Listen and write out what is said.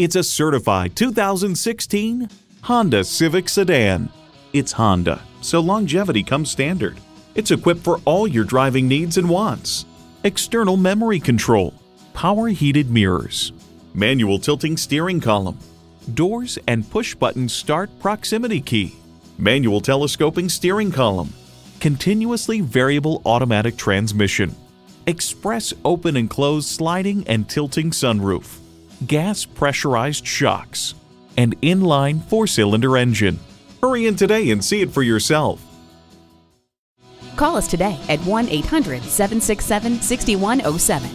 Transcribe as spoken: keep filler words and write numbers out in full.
It's a certified two thousand sixteen Honda Civic sedan. It's Honda, so longevity comes standard. It's equipped for all your driving needs and wants. External memory control, power heated mirrors, manual tilting steering column, doors and push-button start proximity key, manual telescoping steering column, continuously variable automatic transmission, express open and close sliding and tilting sunroof, gas pressurized shocks, and inline four-cylinder engine. Hurry in today and see it for yourself. Call us today at one eight hundred, seven six seven, six one oh seven.